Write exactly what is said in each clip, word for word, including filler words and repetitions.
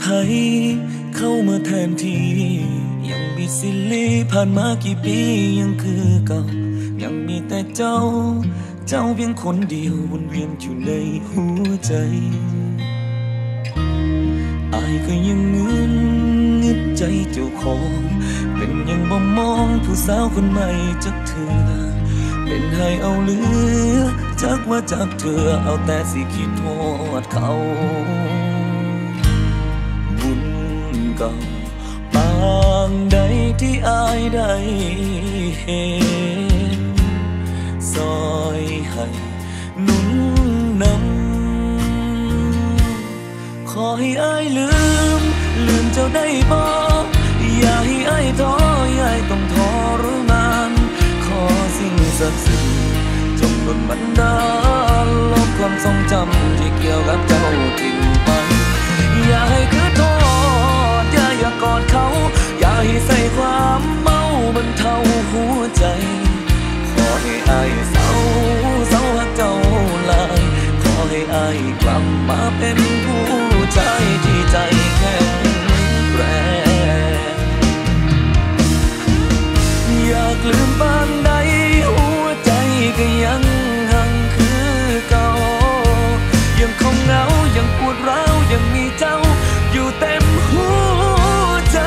ไผเข้ามาแทนทียังมีสิลีผ่านมากี่ปียังคือเก่ายังมีแต่เจ้าเจ้าเพียงคนเดียววนเวียนอยู่ในหัวใจอายก็ยังงึนงึดใจเจ้าของเป็นยังบ่มองผู้สาวคนใหม่จักเธอเป็นให้เอาเหลือจักว่าจักเธอเอาแต่สิคิดโทษเขาบุญเก่าปางใดที่อายได้เห็นซอยให้หนุนนำขอให้อายลืมลืมเจ้าได้บ่อย่าให้อายท้ออย่าให้ต้องทรมานขอสิ่งศักดิ์สิทธิ์จงดลบันดาลลบความทรงจำที่เกี่ยวกับเจ้าทิ้งไปอย่าให้คือโทษอย่าอย่ากอดเขาอย่าให้ใส่ความเมาบรรเทาหัวใจขอให้อายเศร้าเศร้าหักเจ้าลายขอให้อายกลับมาเป็นผู้ชายที่ใจแข็งแรงอยากลืมบ้านใดหัวใจก็ยังหังคือเก่ายังคงเหงายังปวดร้าวยังมีเจ้าอยู่เต็มหัวใจ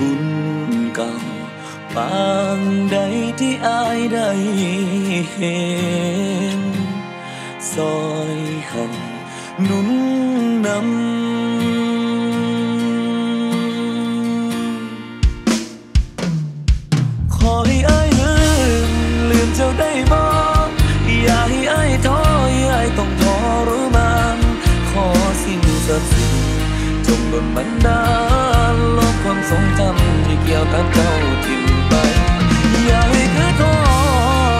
บุญเก่าปางใดที่อายได้เห็นซอยให้หนุนนำขอให้อายลืมลืมเจ้าได้บ่อย่าให้อายท้ออย่าให้ต้องทรมานขอสิ่งศักดิ์สิทธิ์จงดลบันดาลลบความทรงจำที่เกี่ยวกับเจ้าทิ้งไปอย่าให้คือโท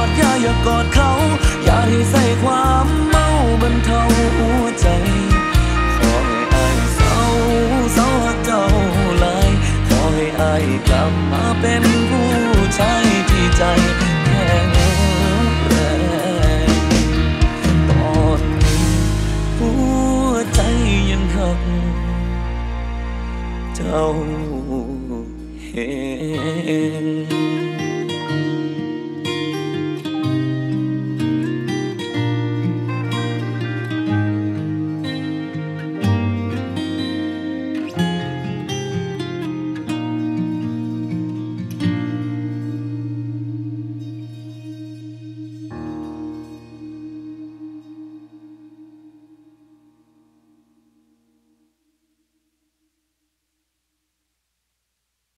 ษอย่าอย่ากอดเขาอย่าให้ใส่ความเมาบรรเทาหัวใจขอให้อายเศร้าเศร้าหักเจ้าหลายขอให้อายกลับมาเป็น